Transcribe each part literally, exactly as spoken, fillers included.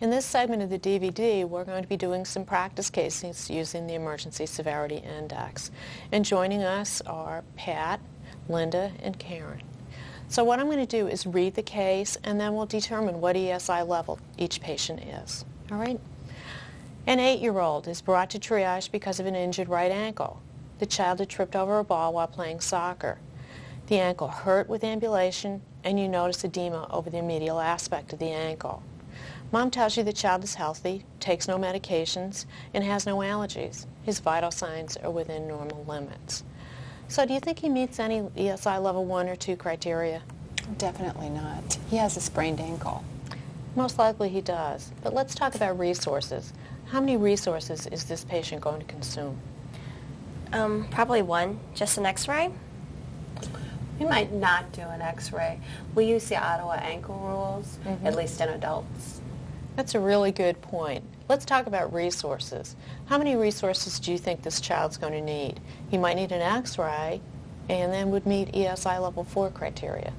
In this segment of the D V D, we're going to be doing some practice cases using the Emergency Severity Index. And joining us are Pat, Linda, and Karen. So what I'm going to do is read the case, and then we'll determine what E S I level each patient is. All right? An eight-year-old is brought to triage because of an injured right ankle. The child had tripped over a ball while playing soccer. The ankle hurt with ambulation, and you notice edema over the medial aspect of the ankle. Mom tells you the child is healthy, takes no medications, and has no allergies. His vital signs are within normal limits. So do you think he meets any E S I level one or two criteria? Definitely not. He has a sprained ankle. Most likely he does. But let's talk about resources. How many resources is this patient going to consume? Um, probably one. Just an x-ray? We might not do an x-ray. We use the Ottawa Ankle Rules, mm-hmm. at least in adults. That's a really good point. Let's talk about resources. How many resources do you think this child's going to need? He might need an x-ray and then would meet E S I level four criteria.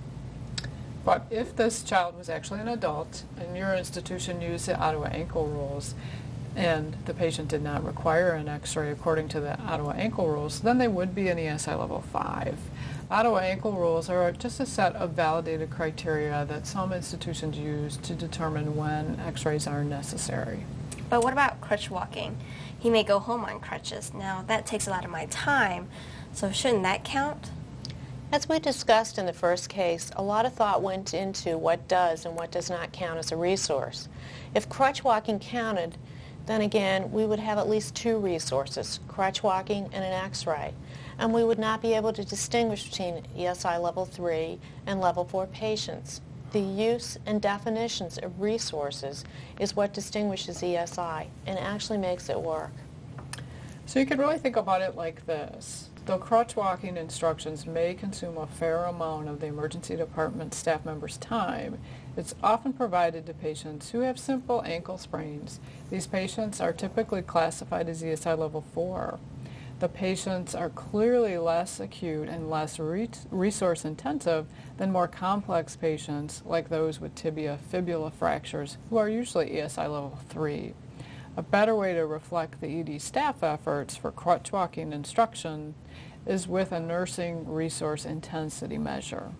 But if this child was actually an adult and your institution used the Ottawa Ankle Rules and the patient did not require an x-ray according to the Ottawa Ankle Rules, then they would be an E S I level five. Ottawa Ankle Rules are just a set of validated criteria that some institutions use to determine when x-rays are necessary. But what about crutch walking? He may go home on crutches. Now, that takes a lot of my time, so shouldn't that count? As we discussed in the first case, a lot of thought went into what does and what does not count as a resource. If crutch walking counted, then again, we would have at least two resources, crutch walking and an x-ray. And we would not be able to distinguish between E S I level three and level four patients. The use and definitions of resources is what distinguishes E S I and actually makes it work. So you could really think about it like this. Though crutch walking instructions may consume a fair amount of the emergency department staff members' time, it's often provided to patients who have simple ankle sprains. These patients are typically classified as E S I level four. The patients are clearly less acute and less re resource intensive than more complex patients like those with tibia fibula fractures who are usually E S I level three. A better way to reflect the E D staff efforts for crutch walking instruction is with a nursing resource intensity measure.